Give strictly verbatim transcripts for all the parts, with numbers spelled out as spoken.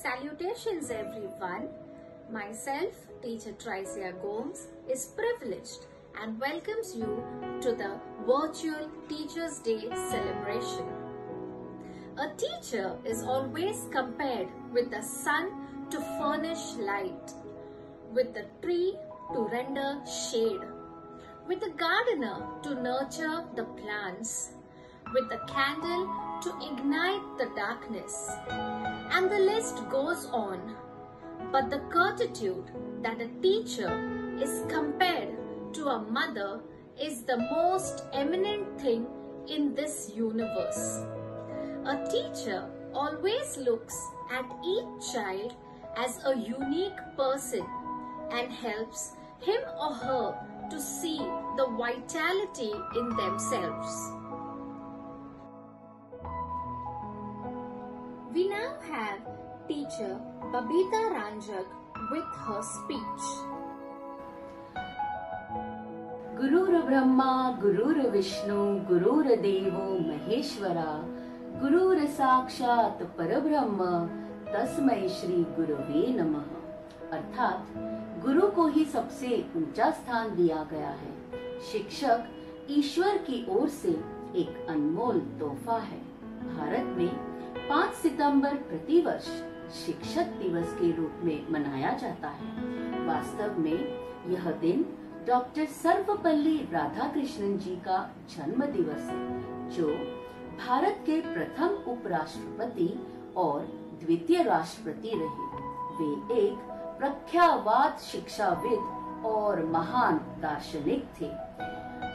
Salutations everyone. Myself, teacher Tricia Gomes, is privileged and welcomes you to the virtual Teachers' Day celebration. A teacher is always compared with the sun to furnish light, with the tree to render shade, with the gardener to nurture the plants, with the candle to ignite the darkness. And the list goes on. But the certitude that a teacher is compared to a mother is the most eminent thing in this universe. A teacher always looks at each child as a unique person and helps him or her to see the vitality in themselves. We now have teacher Babita Ranjak with her speech. Gurur Brahma, Gurur Vishnu, Gurur Devo Maheshwara, Gurur Sakshat Parabrahma, Tasmai Shri Gurave Namah. अर्थात गुरु को ही सबसे ऊंचा स्थान दिया गया है। शिक्षक ईश्वर की ओर से एक अनमोल तोहफा है। भारत में पाँच सितंबर प्रतिवर्ष शिक्षक दिवस के रूप में मनाया जाता है। वास्तव में यह दिन डॉक्टर सर्वपल्ली राधाकृष्णन जी का जन्म दिवस है, जो भारत के प्रथम उपराष्ट्रपति और द्वितीय राष्ट्रपति रहे। वे एक प्रख्यात शिक्षाविद और महान दार्शनिक थे।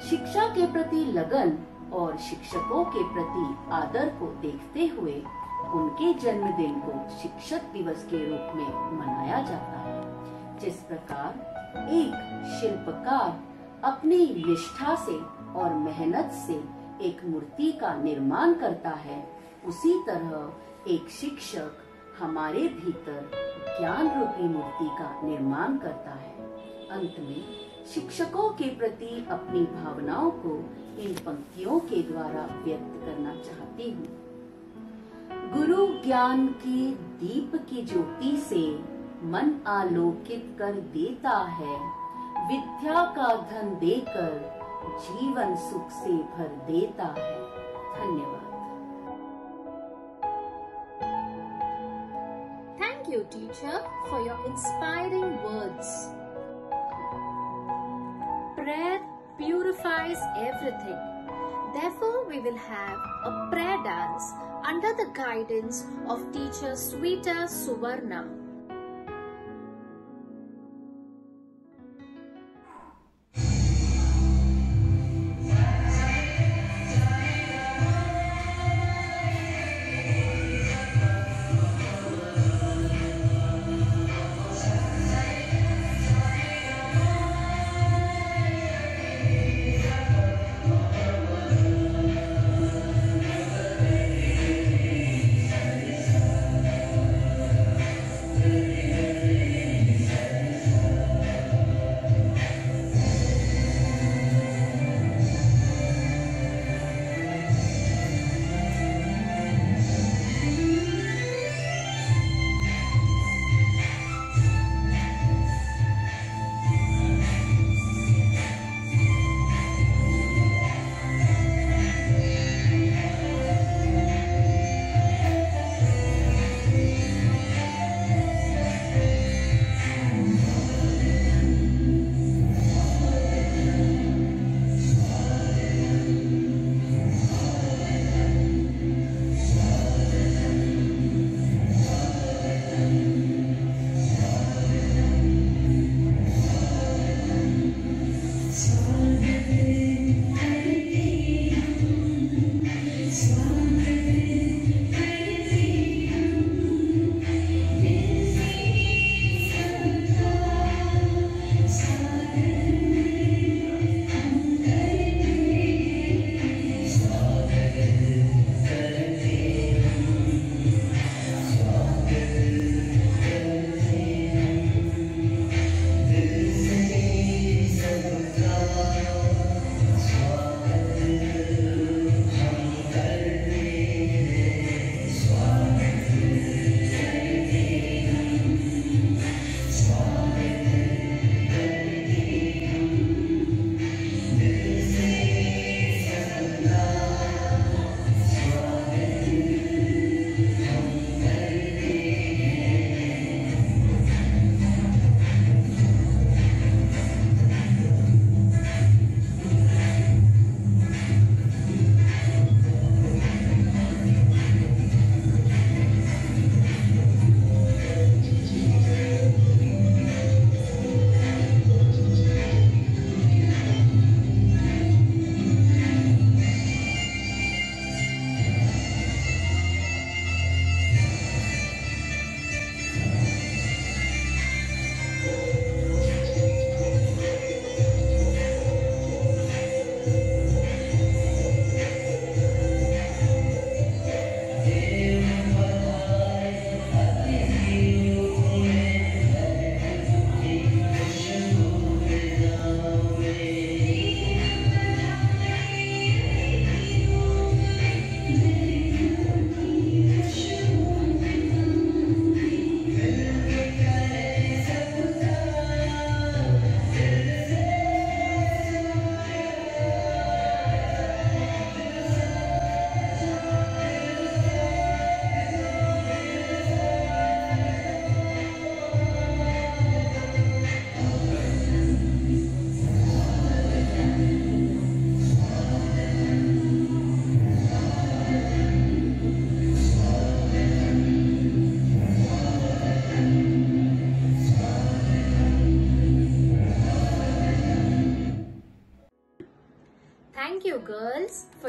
शिक्षा के प्रति लगन और शिक्षकों के प्रति आदर को देखते हुए उनके जन्मदिन को शिक्षक दिवस के रूप में मनाया जाता है। जिस प्रकार एक शिल्पकार अपनी निष्ठा से और मेहनत से एक मूर्ति का निर्माण करता है, उसी तरह एक शिक्षक हमारे भीतर ज्ञान रूपी मूर्ति का निर्माण करता है। अंत में शिक्षकों के प्रति अपनी भावनाओं को इन पंक्तियों के द्वारा व्यक्त करना चाहती हूँ। गुरु ज्ञान की दीप की ज्योति से मन आलोकित कर देता है, विद्या का धन देकर जीवन सुख से भर देता है। धन्यवाद। Thank you teacher for your inspiring words. Prayer purifies everything. Therefore, we will have a prayer dance under the guidance of teacher Sweta Suvarna.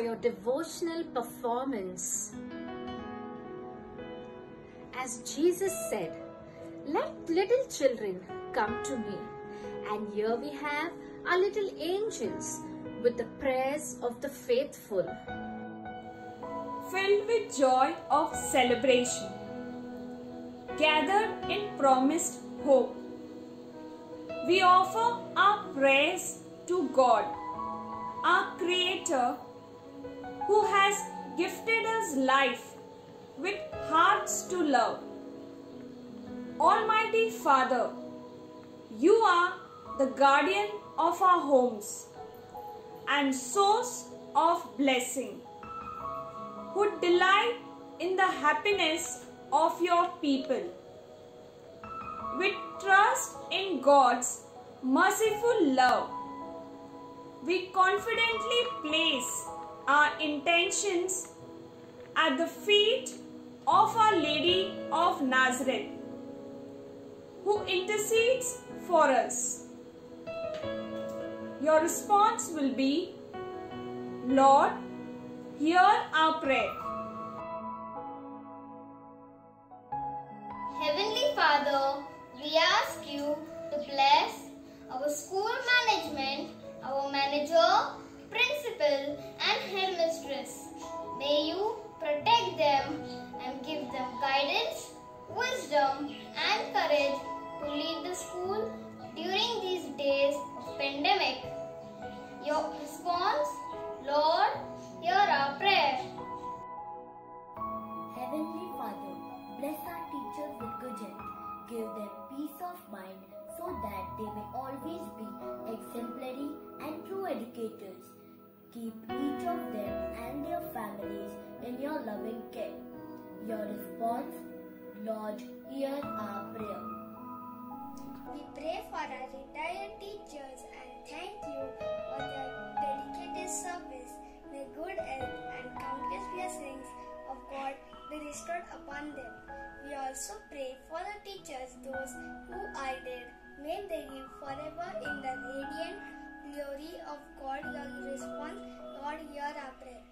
your devotional performance. As Jesus said, "Let little children come to me." And here we have our little angels with the prayers of the faithful. Filled with joy of celebration, gathered in promised hope, we offer our prayers to God, our Creator, who has gifted us life with hearts to love. Almighty Father, you are the guardian of our homes and source of blessing, who delight in the happiness of your people. With trust in God's merciful love, we confidently place our intentions at the feet of Our Lady of Nazareth, who intercedes for us. Your response will be, "Lord, hear our prayer." Heavenly Father, we ask you to bless our school management, our manager, principal and headmistress. May you protect them and give them guidance, wisdom and courage to lead the school during these days of pandemic. Your response, "Lord, hear our prayer." Heavenly Father, bless our teachers with goodness. Give them peace of mind so that they may always be exemplary and true educators. Keep each of them and their families in your loving care. Your response, "Lord, hear our prayer." We pray for our retired teachers and thank you for their dedicated service. May good health and countless blessings of God be restored upon them. We also pray for the teachers, those who are dead. May they live forever in the radiant glory of God. Your response, "Lord, hear our prayer."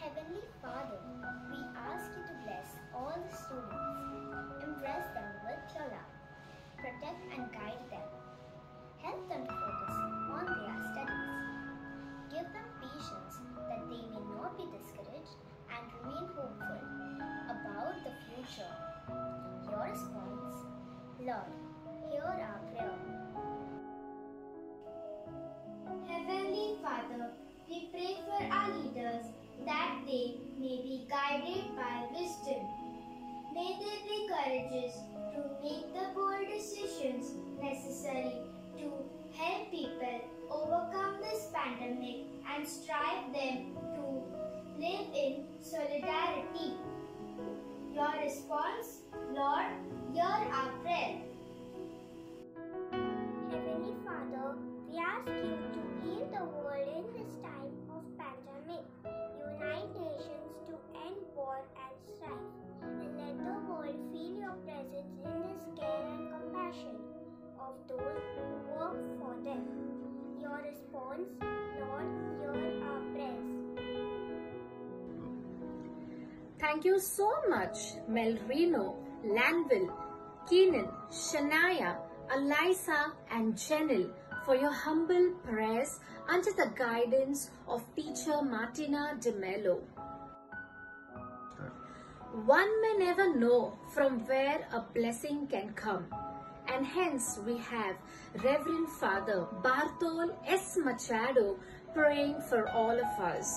Heavenly Father, we ask you to bless all the students. Impress them with your love. Protect and guide them. Help them to focus on their studies. Give them patience that they may not be discouraged and remain hopeful about the future. Your response, "Lord, hear our prayer." Heavenly Father, we pray for our leaders that they may be guided by wisdom. May they be courageous to make the bold decisions necessary to help people overcome this pandemic and strive them to live in solidarity. Your response, "Lord, hear our prayer." Heavenly Father, we ask you to heal the world in this time of pandemic. Unite nations to end war and strife, and let the world feel your presence in this care and compassion of those who work for them. Your response, "Lord, hear our prayers." Thank you so much, Melrino, Lanville, Keenan, Shania, Eliza and Jenil, for your humble prayers under the guidance of teacher Martina de Mello. One may never know from where a blessing can come, and hence we have Reverend Father Bartol S. Machado praying for all of us.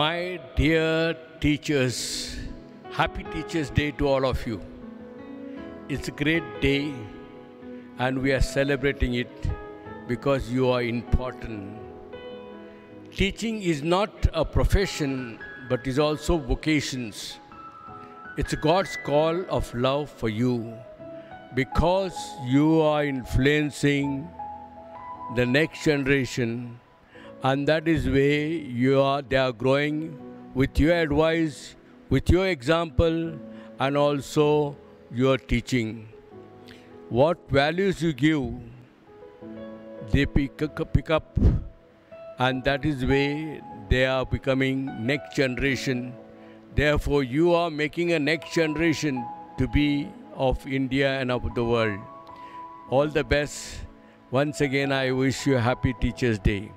My dear teachers, happy Teachers' Day to all of you. It's a great day and we are celebrating it because you are important. Teaching is not a profession but is also vocations. It's God's call of love for you because you are influencing the next generation, and that is where you are, they are growing with your advice, with your example and also your teaching. What values you give they pick up, pick up, and that is way they are becoming next generation. Therefore, you are making a next generation to be of India and of the world. All the best. Once again, I wish you a happy Teachers' Day.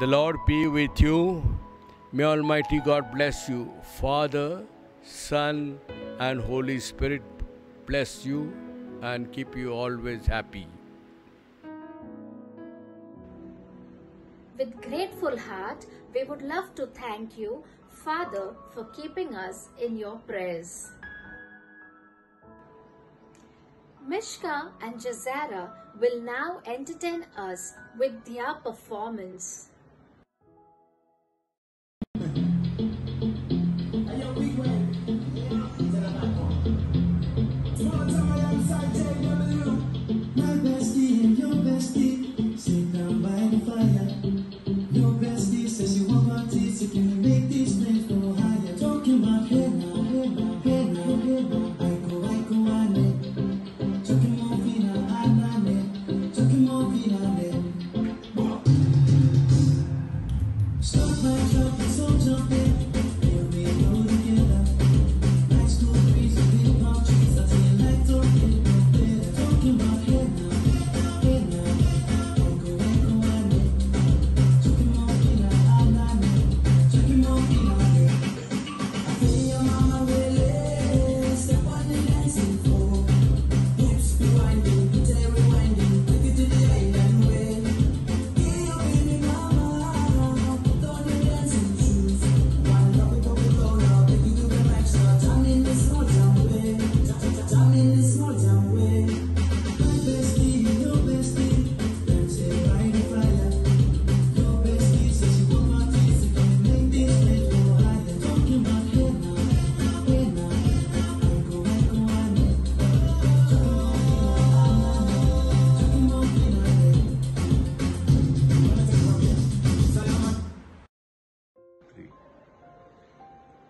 The Lord be with you. May Almighty God bless you. Father, Son, and Holy Spirit bless you and keep you always happy. With grateful heart, we would love to thank you, Father, for keeping us in your prayers. Mishka and Jazaira will now entertain us with their performance.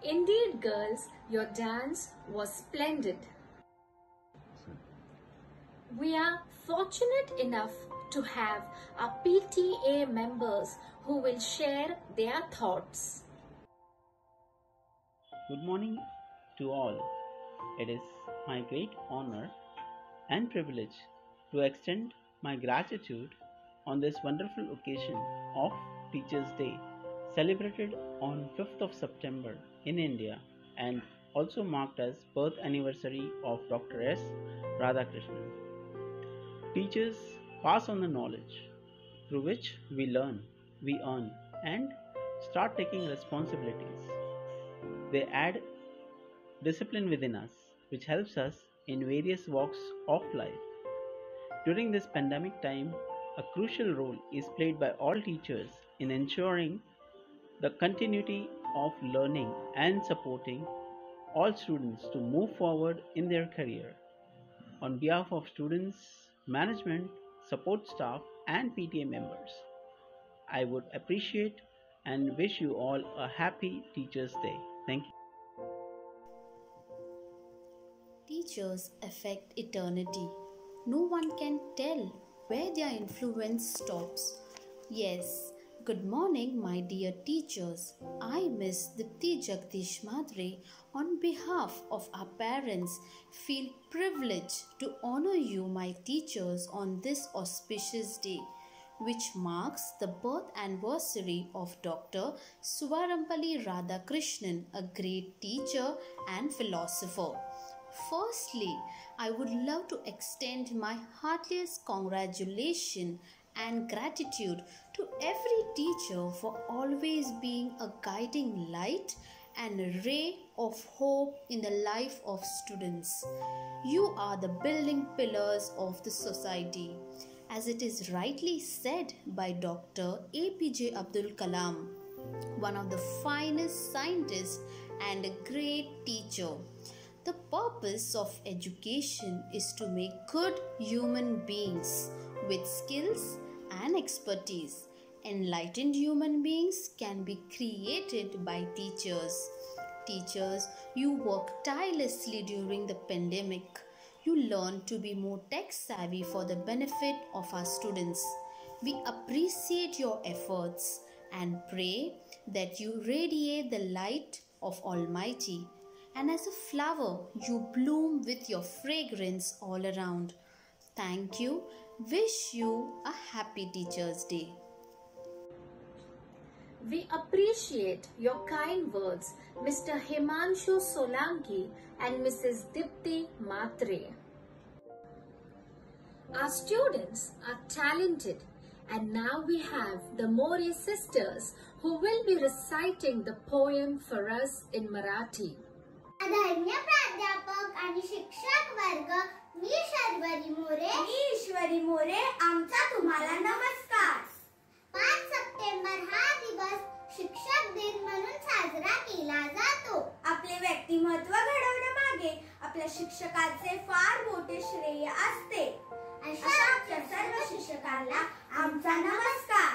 Indeed, girls, your dance was splendid. We are fortunate enough to have our P T A members who will share their thoughts. Good morning to all. It is my great honor and privilege to extend my gratitude on this wonderful occasion of Teachers' Day, celebrated on fifth of September in India and also marked as birth anniversary of Doctor S. Radhakrishnan. Teachers pass on the knowledge through which we learn, we earn, and start taking responsibilities. They add discipline within us, which helps us in various walks of life. During this pandemic time, a crucial role is played by all teachers in ensuring the continuity of learning and supporting all students to move forward in their career. On behalf of students, management, support staff, and P T A members, I would appreciate and wish you all a happy Teachers' Day. Thank you. Teachers affect eternity. No one can tell where their influence stops. Yes. Good morning, my dear teachers. I, Miss Dipti Jagdish Madri, on behalf of our parents, feel privileged to honor you, my teachers, on this auspicious day, which marks the birth anniversary of Doctor Sweta Radhakrishnan, a great teacher and philosopher. Firstly, I would love to extend my heartiest congratulations and gratitude to every teacher for always being a guiding light and a ray of hope in the life of students. You are the building pillars of the society, as it is rightly said by Doctor A P J Abdul Kalam, one of the finest scientists and a great teacher. The purpose of education is to make good human beings with skills and expertise. Enlightened human beings can be created by teachers. Teachers, you work tirelessly during the pandemic. you learn to be more tech-savvy for the benefit of our students. We appreciate your efforts and pray that you radiate the light of Almighty. And as a flower, you bloom with your fragrance all around. Thank you. Wish you a happy Teacher's Day. We appreciate your kind words, Mister Himanshu Solangi and Missus Dipti Madri. Our students are talented, and now we have the More sisters who will be reciting the poem for us in Marathi. आदरणीय प्राध्यापक आणि शिक्षक वर्ग, मी शर्वरी मोरे मी ईश्वरी मोरे आमचा तुम्हाला नमस्कार. पाच September हा दिवस शिक्षक दिन म्हणून साजरा केला जातो. आपले व्यक्तिमत्व घडवण्यामागे आपल्या शिक्षकाचे फार मोठे श्रेय असते. अशा आपल्या सर्व शिक्षकांना आमचा नमस्कार.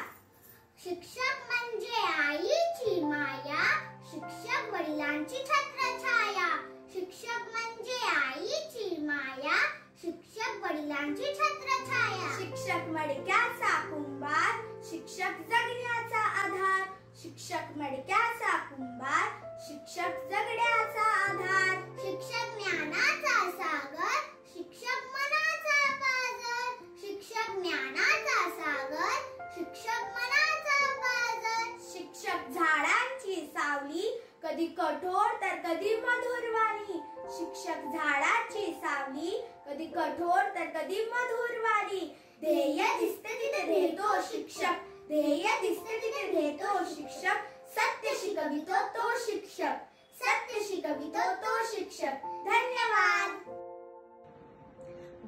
शिक्षक म्हणजे आईची माया, शिक्षक वडिलांची छत्रछाया. शिक्षक म्हणजे आईची माया, शिक्षक वडिलांची छत्रछाया. शिक्षक मडक्याचा कुंभार, शिक्षक जगण्याचा आधार. शिक्षक मडक्याचा कुंभार, शिक्षक जगण्याचा आधार. शिक्षक ज्ञानाचा सागर, शिक्षक मनाचा पाझर. शिक्षक ज्ञानाचा सागर, शिक्षक मनाचा पाझर. शिक्षक झाडांची सावली, कधी कठोर तर कधी मधुर वाणी. शिक्षक झाडाची सावली, कधी कठोर तर कधी मधुर वाणी. ध्येय दिसते तिथे घेतो शिक्षक, ध्येय दिसते तिथे घेतो शिक्षक. सत्य शिकवितो तो शिक्षक, सत्य शिकवितो तो शिक्षक. धन्यवाद.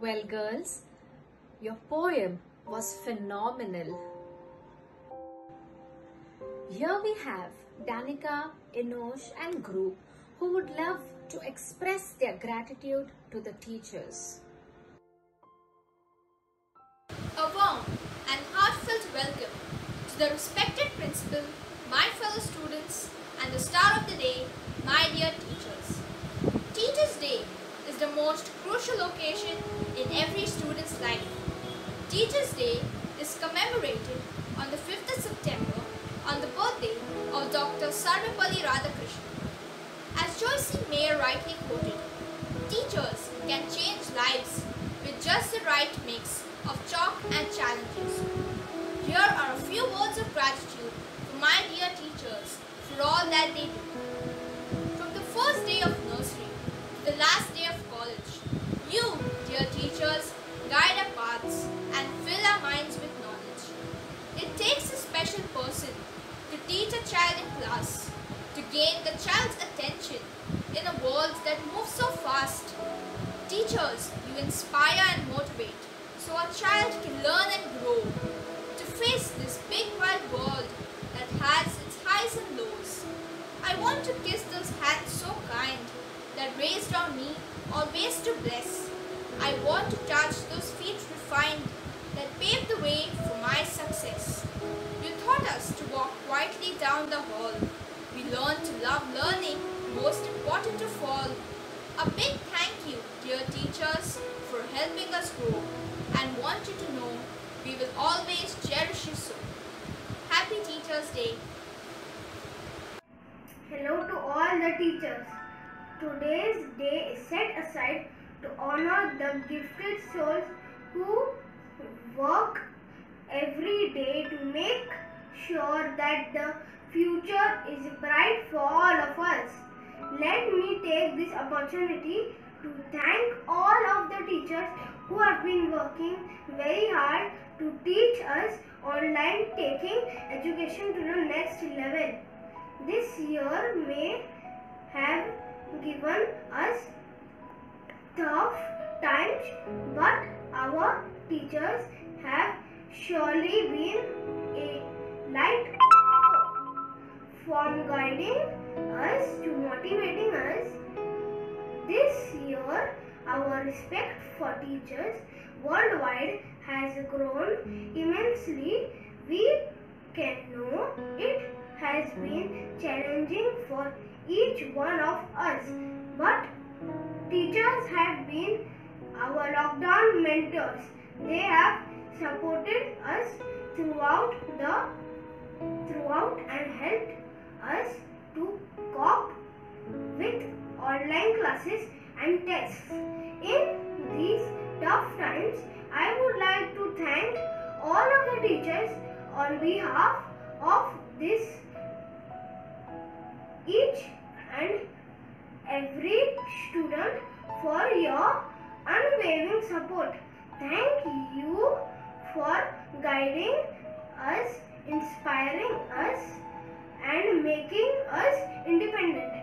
Well girls, your poem was phenomenal. Here we have Danika, Enosh and group who would love to express their gratitude to the teachers. A warm and heartfelt welcome to the respected principal, my fellow students and the star of the day, my dear teachers. Teachers' Day is the most crucial occasion in every student's life. Teachers' Day is commemorated on the fifth of September on the birthday of Doctor Sarvapalli Radhakrishnan. As Joyce Mayer rightly quoted, teachers can change lives with just the right mix of chalk and challenges. Here are a few words of gratitude to my dear teachers for all that they do. From the first day of nursery to the last day of college, you, dear teachers, guide our paths and fill our minds with knowledge. It takes a special person to teach a child in class, to gain the child's attention in a world that moves so fast. Teachers, you inspire and motivate so a child can learn and grow, to face this big wide world that has its highs and lows. I want to kiss those hands so kind that raised on me always to bless. I want to touch those feet refined that paved the way for my success. You taught us to walk quietly down the hall. We learned to love learning, most important of all. A big thank you, dear teachers, for helping us grow, and want you to know we will always cherish you so. Happy Teachers' Day. Hello to all the teachers. Today's day is set aside to honor the gifted souls who work every day to make sure that the future is bright for all of us. Let me take this opportunity to thank all of the teachers who have been working very hard to teach us online, taking education to the next level. This year may have given us tough times, but our teachers have surely been a light from guiding us to motivating us. This year, our respect for teachers worldwide has grown immensely. We can know it has been challenging for each one of us, but teachers have been our lockdown mentors. They have supported us throughout the throughout and helped us to cope with online classes and tests. In these tough times, I would like to thank all of the teachers on behalf of this each and every student for your unwavering support. Thank you for guiding us, inspiring us, and making us independent.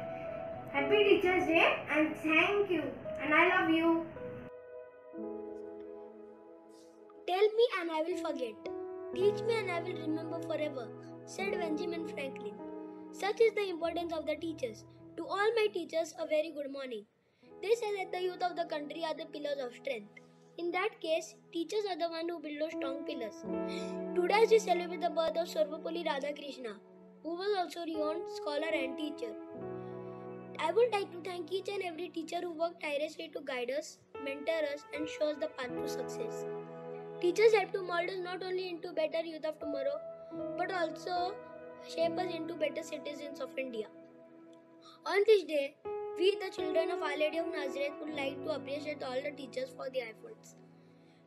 Happy Teachers Day and thank you, and I love you. Tell me and I will forget. Teach me and I will remember forever, said Benjamin Franklin. Such is the importance of the teachers. To all my teachers, a very good morning. They say that the youth of the country are the pillars of strength. In that case, teachers are the ones who build those strong pillars. Today we celebrate the birth of Sarvapalli Radhakrishna, who was also renowned scholar and teacher. I would like to thank each and every teacher who worked tirelessly to guide us, mentor us, and show us the path to success. Teachers help to mold us not only into better youth of tomorrow, but also shape us into better citizens of India. On this day, we, the children of Our Lady of Nazareth, would like to appreciate all the teachers for their efforts.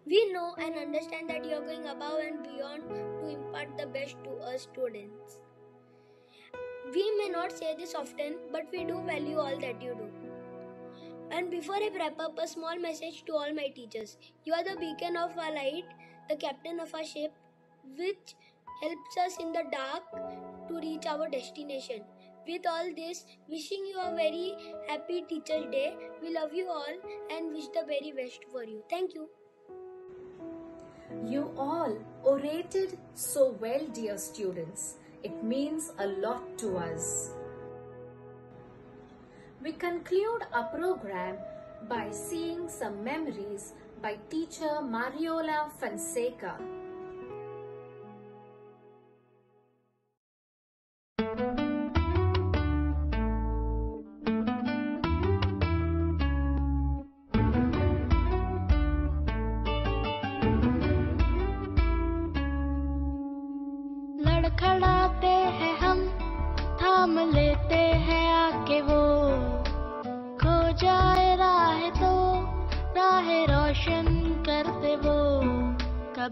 We know and understand that you are going above and beyond to impart the best to us students. We may not say this often, but we do value all that you do. And before I wrap up, a small message to all my teachers. You are the beacon of our light, the captain of our ship, which helps us in the dark to reach our destination. With all this, wishing you a very happy Teacher's Day. We love you all and wish the very best for you. Thank you. You all orated so well, dear students. It means a lot to us. We conclude our program by seeing some memories by teacher Mariola Fonseca.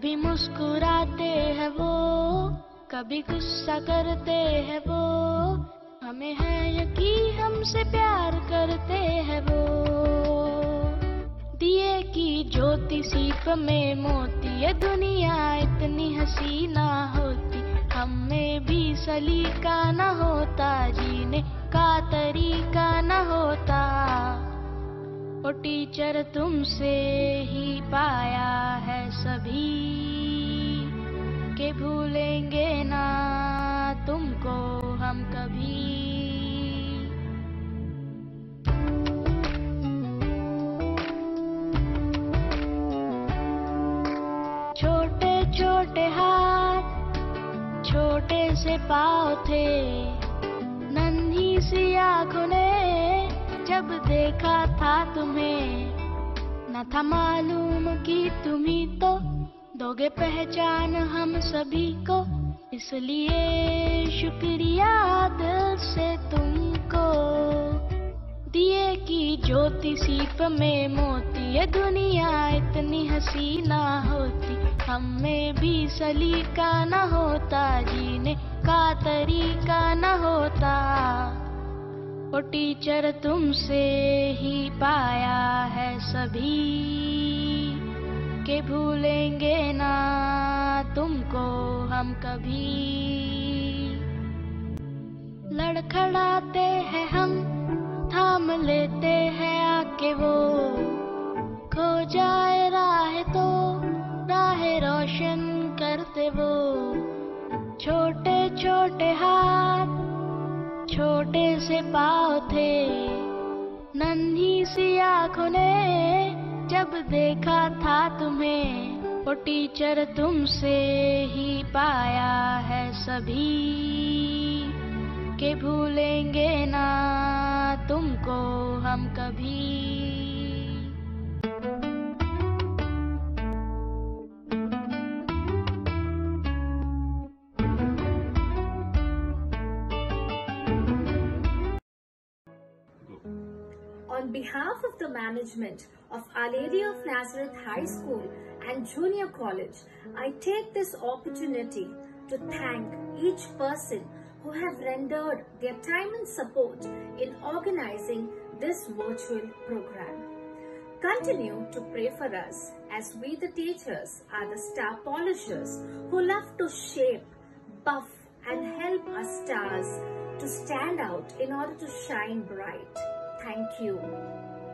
कभी मुस्कुराते हैं वो, कभी गुस्सा करते हैं वो, हमें है यकीन हमसे प्यार करते हैं वो। दिए की ज्योति सीप में मोती, ये दुनिया इतनी हसीना होती, हमें भी सलीका न होता, जीने का तरीका न होता। ओ टीचर तुमसे ही पाया है सभी, के भूलेंगे ना तुमको हम कभी। छोटे छोटे हाथ, छोटे से पाँव थे, नन्ही सी आँखों ने जब देखा था तुम्हें, न था मालूम कि तुम्ही तो दोगे पहचान हम सभी को, इसलिए शुक्रिया दिल से तुमको। दिए की ज्योति सीप में मोती, ये दुनिया इतनी हसीना होती, हमें भी सलीका न होता, जीने का तरीका न होता। ओ टीचर तुमसे ही पाया है सभी, के भूलेंगे ना तुमको हम कभी। लड़खड़ाते हैं हम, थाम लेते हैं आके वो, खो जाए राह तो राह रोशन करते वो। छोटे छोटे हाथ, छोटे से पाँव थे, नन्ही सी आँखों ने जब देखा था तुम्हें, वो टीचर तुमसे ही पाया है सभी, के भूलेंगे ना तुमको हम कभी। on behalf of the management of Our Lady of Nazareth High School and Junior College, I take this opportunity to thank each person who have rendered their time and support in organizing this virtual program. Continue to pray for us as we the teachers are the star polishers who love to shape, buff and help our stars to stand out in order to shine bright. Thank you.